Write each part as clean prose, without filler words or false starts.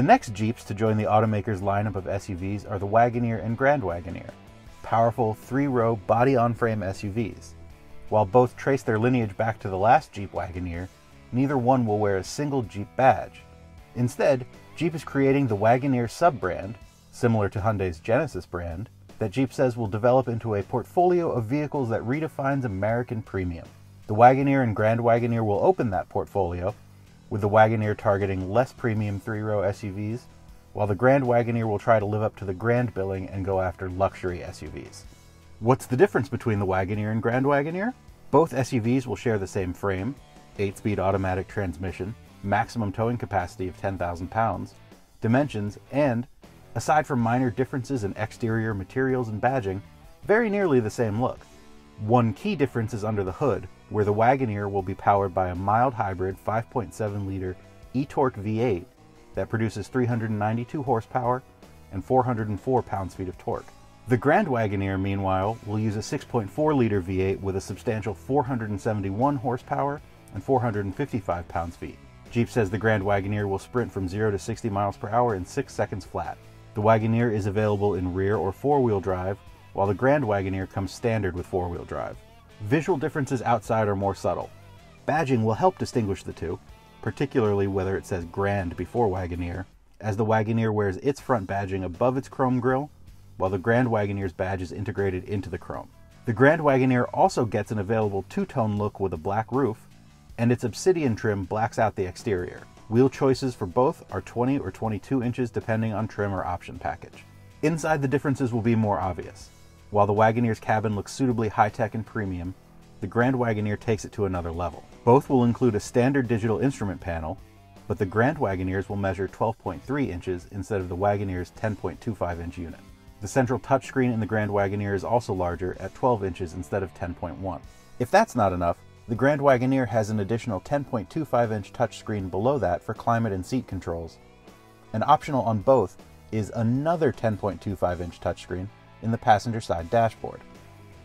The next Jeeps to join the automaker's lineup of SUVs are the Wagoneer and Grand Wagoneer, powerful three-row body-on-frame SUVs. While both trace their lineage back to the last Jeep Wagoneer, neither one will wear a single Jeep badge. Instead, Jeep is creating the Wagoneer sub-brand, similar to Hyundai's Genesis brand, that Jeep says will develop into a portfolio of vehicles that redefines American premium. The Wagoneer and Grand Wagoneer will open that portfolio, with the Wagoneer targeting less premium three-row SUVs, while the Grand Wagoneer will try to live up to the grand billing and go after luxury SUVs. What's the difference between the Wagoneer and Grand Wagoneer? Both SUVs will share the same frame, 8-speed automatic transmission, maximum towing capacity of 10,000 pounds, dimensions, and, aside from minor differences in exterior materials and badging, very nearly the same look. One key difference is under the hood, where the Wagoneer will be powered by a mild hybrid 5.7-liter e-torque V8 that produces 392 horsepower and 404 pound-feet of torque. The Grand Wagoneer, meanwhile, will use a 6.4-liter V8 with a substantial 471 horsepower and 455 pound-feet. Jeep says the Grand Wagoneer will sprint from 0 to 60 miles per hour in 6 seconds flat. The Wagoneer is available in rear or four-wheel drive, while the Grand Wagoneer comes standard with four-wheel drive. Visual differences outside are more subtle. Badging will help distinguish the two, particularly whether it says Grand before Wagoneer, as the Wagoneer wears its front badging above its chrome grille, while the Grand Wagoneer's badge is integrated into the chrome. The Grand Wagoneer also gets an available two-tone look with a black roof, and its Obsidian trim blacks out the exterior. Wheel choices for both are 20 or 22 inches depending on trim or option package. Inside, the differences will be more obvious. While the Wagoneer's cabin looks suitably high-tech and premium, the Grand Wagoneer takes it to another level. Both will include a standard digital instrument panel, but the Grand Wagoneer's will measure 12.3 inches instead of the Wagoneer's 10.25-inch unit. The central touchscreen in the Grand Wagoneer is also larger at 12 inches instead of 10.1. If that's not enough, the Grand Wagoneer has an additional 10.25-inch touchscreen below that for climate and seat controls, and optional on both is another 10.25-inch touchscreen in the passenger side dashboard.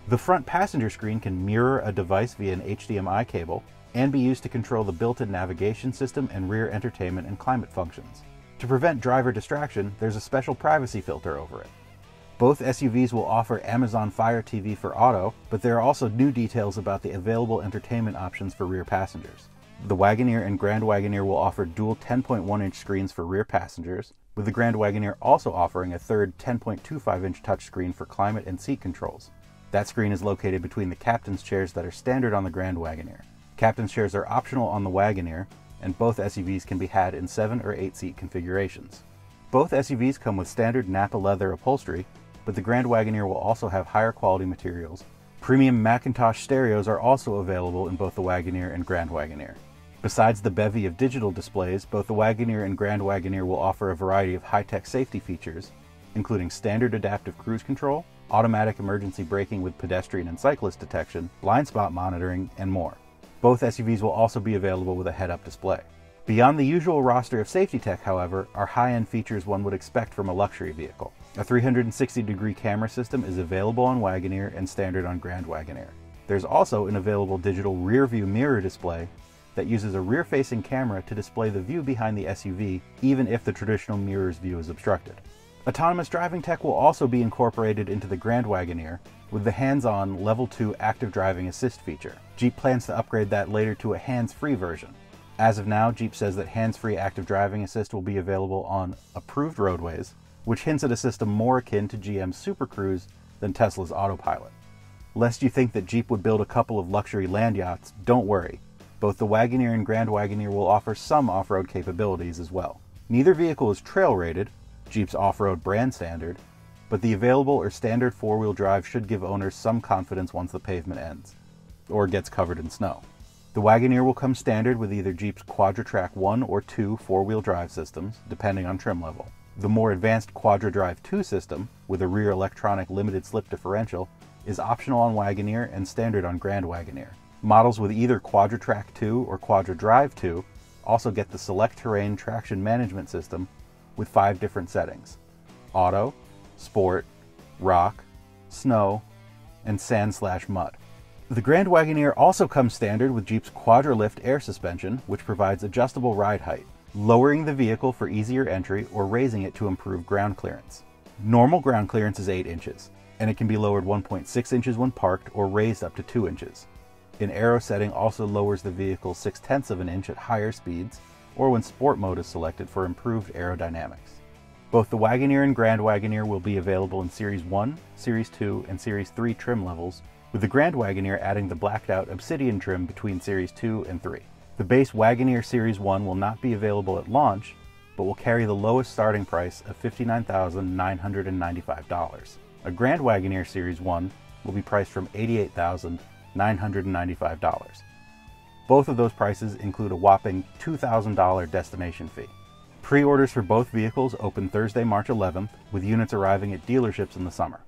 The front passenger screen can mirror a device via an HDMI cable and be used to control the built-in navigation system and rear entertainment and climate functions. To prevent driver distraction, there's a special privacy filter over it. Both SUVs will offer Amazon Fire TV for auto, but there are also new details about the available entertainment options for rear passengers. The Wagoneer and Grand Wagoneer will offer dual 10.1-inch screens for rear passengers, with the Grand Wagoneer also offering a third 10.25-inch touchscreen for climate and seat controls. That screen is located between the captain's chairs that are standard on the Grand Wagoneer. Captain's chairs are optional on the Wagoneer, and both SUVs can be had in 7- or 8-seat configurations. Both SUVs come with standard Napa leather upholstery, but the Grand Wagoneer will also have higher quality materials. Premium McIntosh stereos are also available in both the Wagoneer and Grand Wagoneer. Besides the bevy of digital displays, both the Wagoneer and Grand Wagoneer will offer a variety of high-tech safety features, including standard adaptive cruise control, automatic emergency braking with pedestrian and cyclist detection, blind spot monitoring, and more. Both SUVs will also be available with a head-up display. Beyond the usual roster of safety tech, however, are high-end features one would expect from a luxury vehicle. A 360-degree camera system is available on Wagoneer and standard on Grand Wagoneer. There's also an available digital rear-view mirror display that uses a rear-facing camera to display the view behind the SUV, even if the traditional mirror's view is obstructed. Autonomous driving tech will also be incorporated into the Grand Wagoneer with the hands-on Level 2 Active Driving Assist feature. Jeep plans to upgrade that later to a hands-free version. As of now, Jeep says that hands-free active driving assist will be available on approved roadways, which hints at a system more akin to GM's Super Cruise than Tesla's Autopilot. Lest you think that Jeep would build a couple of luxury land yachts, don't worry. Both the Wagoneer and Grand Wagoneer will offer some off-road capabilities as well. Neither vehicle is trail-rated, Jeep's off-road brand standard, but the available or standard four-wheel drive should give owners some confidence once the pavement ends, or gets covered in snow. The Wagoneer will come standard with either Jeep's QuadraTrac 1 or 2 four-wheel drive systems, depending on trim level. The more advanced QuadraDrive 2 system, with a rear electronic limited slip differential, is optional on Wagoneer and standard on Grand Wagoneer. Models with either QuadraTrac 2 or QuadraDrive 2 also get the Select Terrain Traction Management System with 5 different settings: Auto, Sport, Rock, Snow, and Sand/Mud. The Grand Wagoneer also comes standard with Jeep's QuadraLift air suspension, which provides adjustable ride height. lowering the vehicle for easier entry or raising it to improve ground clearance. Normal ground clearance is 8 inches, and it can be lowered 1.6 inches when parked or raised up to 2 inches. An aero setting also lowers the vehicle 0.6 inches at higher speeds or when sport mode is selected for improved aerodynamics. Both the Wagoneer and Grand Wagoneer will be available in Series 1, Series 2, and Series 3 trim levels, with the Grand Wagoneer adding the blacked out Obsidian trim between Series 2 and 3. The base Wagoneer Series 1 will not be available at launch, but will carry the lowest starting price of $59,995. A Grand Wagoneer Series 1 will be priced from $88,995. Both of those prices include a whopping $2,000 destination fee. Pre-orders for both vehicles open Thursday, March 11th, with units arriving at dealerships in the summer.